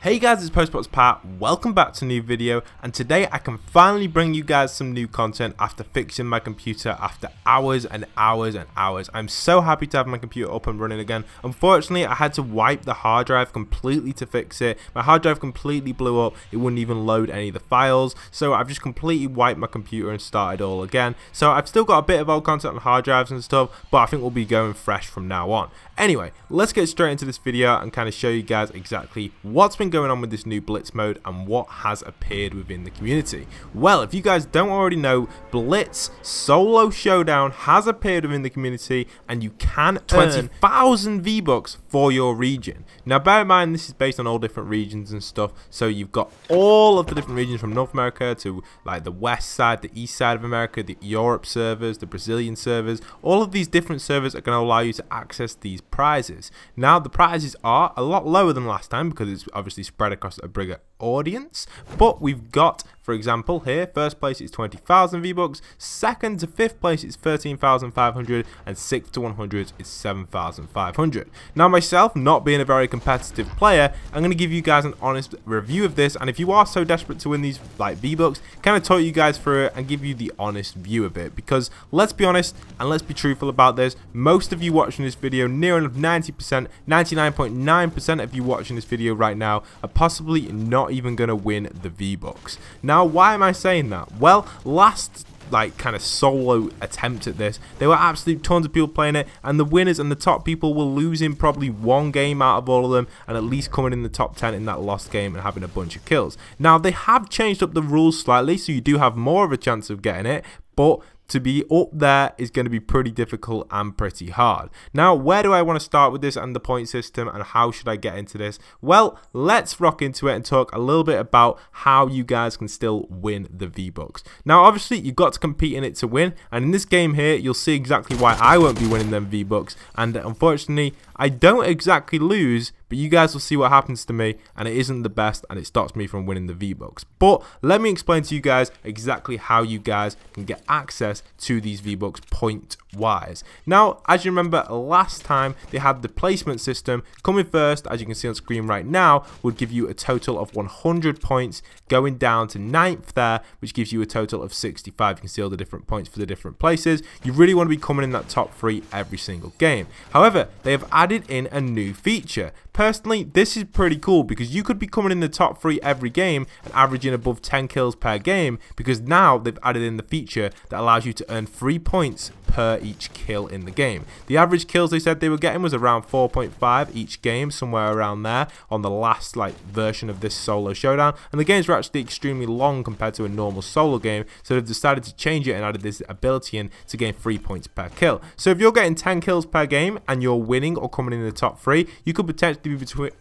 Hey guys, it's Postbox Pat, welcome back to a new video, and today I can finally bring you guys some new content after fixing my computer after hours and hours and hours. I'm so happy to have my computer up and running again. Unfortunately, I had to wipe the hard drive completely to fix it. My hard drive completely blew up, it wouldn't even load any of the files, so I've just completely wiped my computer and started all again. So I've still got a bit of old content on hard drives and stuff, but I think we'll be going fresh from now on. Anyway, let's get straight into this video and kind of show you guys exactly what's been going on with this new Blitz mode and what has appeared within the community. Well, if you guys don't already know, Blitz Solo Showdown has appeared within the community and you can earn 20,000 V-Bucks for your region. Now bear in mind, this is based on all different regions and stuff, so you've got all of the different regions from North America to like the west side, the east side of America, the Europe servers, the Brazilian servers. All of these different servers are going to allow you to access these prizes. Now the prizes are a lot lower than last time because it's obviously spread across a bigger audience, but we've got, for example, here first place is 20,000 V-Bucks, second to fifth place is 13,500, and 6th to 100 is 7,500. Now myself, not being a very competitive player, I'm going to give you guys an honest review of this, and if you are so desperate to win these like V-Bucks, kind of talk you guys through it and give you the honest view of it, because let's be honest and let's be truthful about this, most of you watching this video, near enough 90%, 99.9% of you watching this video right now are possibly not even going to win the V-Bucks. Now why am I saying that? Well, last like kind of solo attempt at this, there were absolute tons of people playing it, and the winners and the top people were losing probably one game out of all of them and at least coming in the top 10 in that lost game and having a bunch of kills. Now they have changed up the rules slightly, so you do have more of a chance of getting it, but to be up there is going to be pretty difficult and pretty hard. Now, where do I want to start with this and the point system and how should I get into this? Well, let's rock into it and talk a little bit about how you guys can still win the V-Bucks. Now, obviously, you've got to compete in it to win, and in this game here, you'll see exactly why I won't be winning them V-Bucks, and unfortunately, I don't exactly lose, but you guys will see what happens to me, and it isn't the best, and it stops me from winning the V-Bucks. But let me explain to you guys exactly how you guys can get access to these V-Bucks point-wise. Now, as you remember, last time they had the placement system. Coming first, as you can see on screen right now, would give you a total of 100 points, going down to 9th there, which gives you a total of 65. You can see all the different points for the different places. You really want to be coming in that top 3 every single game. However, they have added in a new feature. Personally, this is pretty cool because you could be coming in the top 3 every game and averaging above 10 kills per game, because now they've added in the feature that allows you to earn 3 points per each kill in the game. The average kills they said they were getting was around 4.5 each game, somewhere around there on the last like version of this solo showdown, and the games were actually extremely long compared to a normal solo game, so they've decided to change it and added this ability in to gain 3 points per kill. So if you're getting 10 kills per game and you're winning or coming in the top 3, you could potentially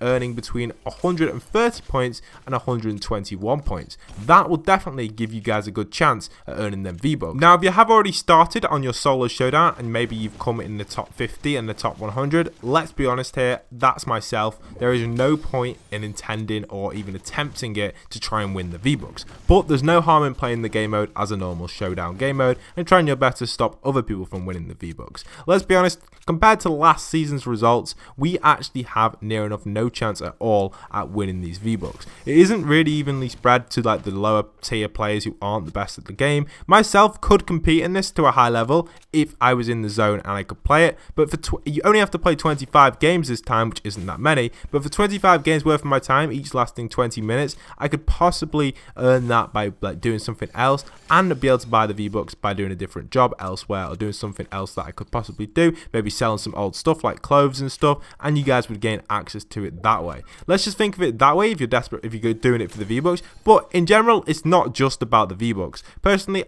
earning between 130 points and 121 points. That will definitely give you guys a good chance at earning them V-Bucks. Now, if you have already started on your solo showdown and maybe you've come in the top 50 and the top 100, let's be honest here, that's myself. There is no point in intending or even attempting it to try and win the V-Bucks. But there's no harm in playing the game mode as a normal showdown game mode and trying your best to stop other people from winning the V-Bucks. Let's be honest, compared to last season's results, we actually have near enough no chance at all at winning these V-Bucks. It isn't really evenly spread to like the lower tier players who aren't the best at the game. Myself could compete in this to a high level if I was in the zone and I could play it, but for you only have to play 25 games this time, which isn't that many, but for 25 games worth of my time, each lasting 20 minutes, I could possibly earn that by like doing something else and be able to buy the V-Bucks by doing a different job elsewhere or doing something else that I could possibly do, maybe selling some old stuff like clothes and stuff, and you guys would gain access to it that way. Let's just think of it that way if you're desperate, if you're doing it for the V-Bucks. But in general, it's not just about the V-Bucks. Personally,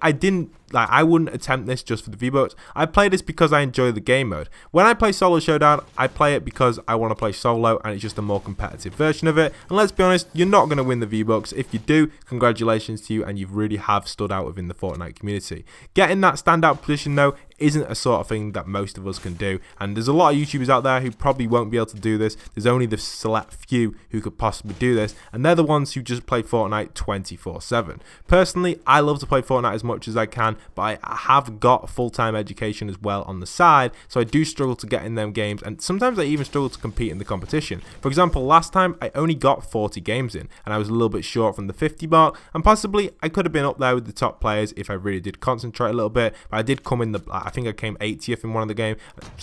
I wouldn't attempt this just for the V-Bucks. I play this because I enjoy the game mode. When I play Solo Showdown, I play it because I want to play solo, and it's just a more competitive version of it. And let's be honest, you're not going to win the V-Bucks. If you do, congratulations to you, and you really have stood out within the Fortnite community. Getting that standout position though isn't a sort of thing that most of us can do, and there's a lot of YouTubers out there who probably won't be able to do this. There's only the select few who could possibly do this, and they're the ones who just play Fortnite 24/7. Personally, I love to play Fortnite as much as I can, but I have got full-time education as well on the side, so I do struggle to get in them games, and sometimes I even struggle to compete in the competition. For example, last time I only got 40 games in, and I was a little bit short from the 50 mark, and possibly I could have been up there with the top players if I really did concentrate a little bit, but I did come in the, I think I came 80th in one of the game,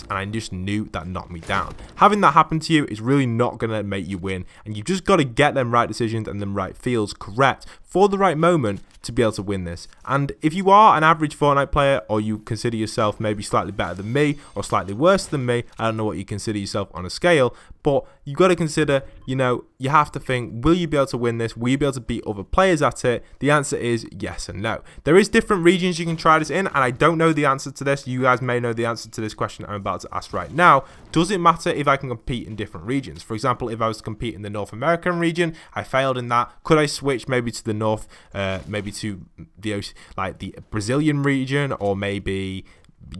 and I just knew that knocked me down. Having that happen to you is really not going to make you win, and you've just got to get them right decisions and them right feels correct for the right moment to be able to win this. And if you are an average Fortnite player, or you consider yourself maybe slightly better than me or slightly worse than me, I don't know what you consider yourself on a scale, but you've got to consider, you know, you have to think, will you be able to win this? Will you be able to beat other players at it? The answer is yes and no. There is different regions you can try this in, and I don't know the answer to this. You guys may know the answer to this question I'm about to ask right now. Does it matter if I can compete in different regions? For example, if I was to compete in the North American region, I failed in that. Could I switch maybe to the North, maybe to the, like, the Brazilian region, or maybe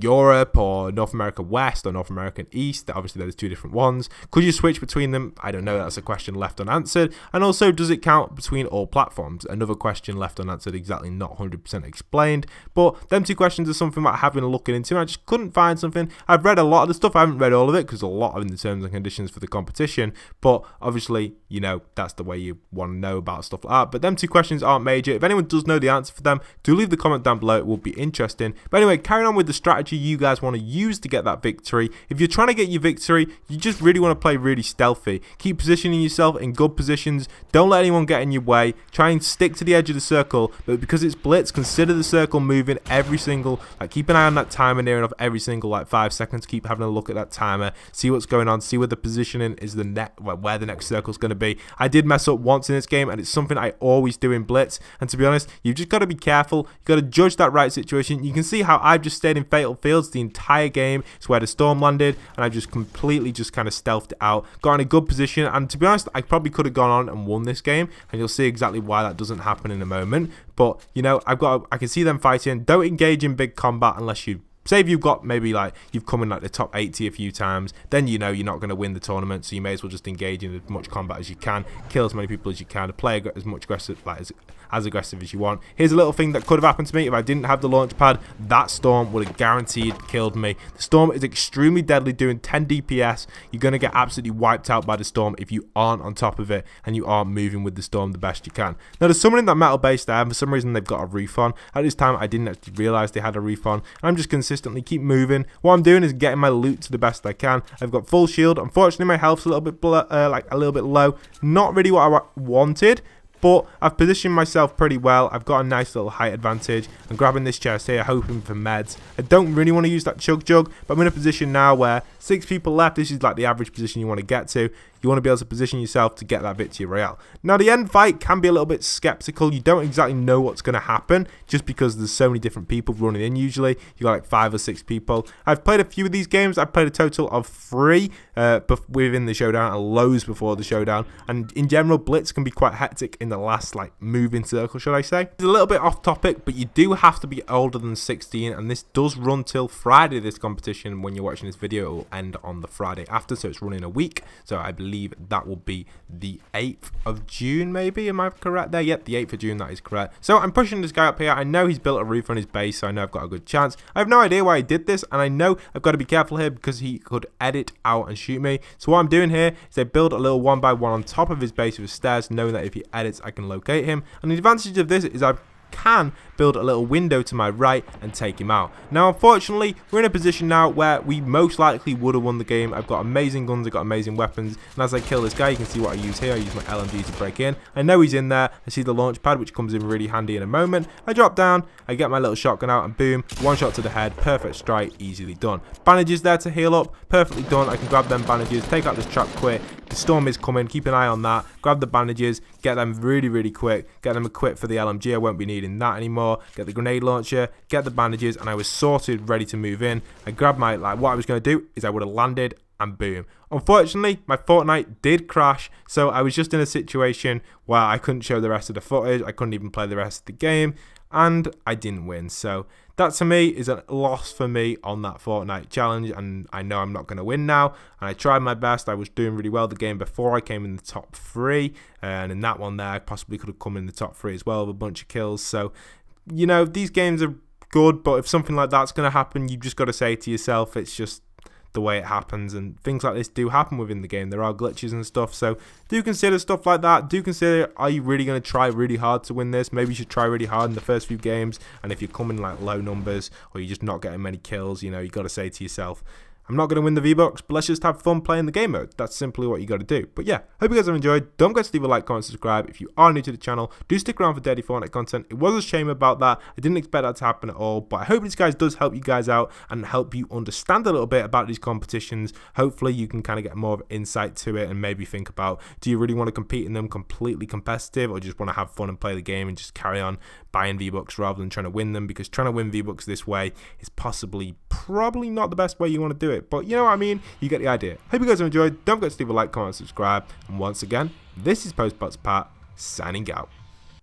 Europe, or North America West, or North American East? Obviously there's two different ones. Could you switch between them? I don't know, that's a question left unanswered. And also, does it count between all platforms? Another question left unanswered, exactly not 100% explained. But them two questions are something that I have been looking into, and I just couldn't find something. I've read a lot of the stuff, I haven't read all of it because a lot of the terms and conditions for the competition, but obviously, you know, that's the way you want to know about stuff like that. But them two questions aren't major. If anyone does know the answer for them, do leave the comment down below, it will be interesting. But anyway, carrying on with the strategy you guys want to use to get that victory. If you're trying to get your victory, you just really want to play really stealthy. Keep positioning yourself in good positions. Don't let anyone get in your way. Try and stick to the edge of the circle, but because it's Blitz, consider the circle moving every single, like, keep an eye on that timer near enough every single, like, 5 seconds. Keep having a look at that timer, see what's going on, see where the positioning is, the net, where the next circle is going to be. I did mess up once in this game, and it's something I always do in Blitz, and to be honest, you've just got to be careful. You've got to judge that right situation. You can see how I've just stayed in Fatal Fields the entire game. It's where the storm landed, and I just completely just kind of stealthed it out, got in a good position, and to be honest, I probably could have gone on and won this game, and you'll see exactly why that doesn't happen in a moment. But you know, I can see them fighting. Don't engage in big combat unless you, say if you've got maybe, like, you've come in like the top 80 a few times, then you know you're not going to win the tournament, so you may as well just engage in as much combat as you can, kill as many people as you can, play as much aggressive, like, as aggressive as you want. Here's a little thing that could have happened to me. If I didn't have the launch pad, that storm would have guaranteed killed me. The storm is extremely deadly, doing 10 DPS. You're going to get absolutely wiped out by the storm if you aren't on top of it and you aren't moving with the storm the best you can. Now, there's someone in that metal base there, and for some reason they've got a reef on. At this time, I didn't actually realize they had a reef on. I'm just consistently keep moving. What I'm doing is getting my loot to the best I can. I've got full shield. Unfortunately, my health's a little bit low. Not really what I wanted, but I've positioned myself pretty well. I've got a nice little height advantage. I'm grabbing this chest here, hoping for meds. I don't really want to use that chug jug, but I'm in a position now where 6 people left. This is like the average position you want to get to. You want to be able to position yourself to get that victory royale. Now, the end fight can be a little bit skeptical. You don't exactly know what's going to happen just because there's so many different people running in usually. You got like 5 or 6 people. I've played a few of these games. I've played a total of 3 within the showdown and loads before the showdown. And in general, Blitz can be quite hectic in the last, like, moving circle, should I say. It's a little bit off topic, but you do have to be older than 16, and this does run till Friday, this competition. When you're watching this video, it will end on the Friday after, so it's running a week. So I believe that will be the 8th of June, maybe. Am I correct there? Yep, the 8th of June, that is correct. So I'm pushing this guy up here. I know he's built a roof on his base, so I know I've got a good chance. I have no idea why he did this, and I know I've got to be careful here because he could edit out and shoot me. So what I'm doing here is I build a little 1x1 on top of his base with stairs, knowing that if he edits, I can locate him. And the advantage of this is I can build a little window to my right and take him out. Now, unfortunately, we're in a position now where we most likely would have won the game. I've got amazing guns, I've got amazing weapons, and as I kill this guy, you can see what I use here. I use my LMG to break in. I know he's in there. I see the launch pad, which comes in really handy in a moment. I drop down, I get my little shotgun out, and boom, one shot to the head, perfect strike, easily done. Bandages there to heal up, perfectly done. I can grab them bandages, take out this trap quick. The storm is coming, keep an eye on that. Grab the bandages, get them really quick, get them equipped for the LMG. I won't be needing that anymore. Get the grenade launcher, get the bandages, and I was sorted, ready to move in. I grabbed my, like, what I was going to do is I would have landed, and boom. Unfortunately, my Fortnite did crash, so I was just in a situation where I couldn't show the rest of the footage. I couldn't even play the rest of the game. and I didn't win. So that to me is a loss for me on that Fortnite challenge, and I know I'm not going to win now, and I tried my best. I was doing really well the game before. I came in the top 3, and in that one there I possibly could have come in the top 3 as well with a bunch of kills. So, you know, these games are good, but if something like that's going to happen, you've just got to say to yourself, it's just the way it happens, and things like this do happen within the game. There are glitches and stuff, so do consider stuff like that. Do consider, are you really going to try really hard to win this? Maybe you should try really hard in the first few games, and if you're coming like low numbers or you're just not getting many kills, you know, you got to say to yourself, I'm not going to win the V-Bucks, but let's just have fun playing the game mode. That's simply what you got to do. But yeah, hope you guys have enjoyed. Don't forget to leave a like, comment, subscribe. If you are new to the channel, do stick around for daily Fortnite content. It was a shame about that. I didn't expect that to happen at all, but I hope this guys does help you guys out and help you understand a little bit about these competitions. Hopefully you can kind of get more of insight to it and maybe think about, do you really want to compete in them completely competitive, or just want to have fun and play the game and just carry on buying V-Bucks rather than trying to win them? Because trying to win V-Bucks this way is probably not the best way you want to do it. But you know what I mean, you get the idea. Hope you guys have enjoyed. Don't forget to leave a like, comment, subscribe, and once again, this is Postbox Pat signing out.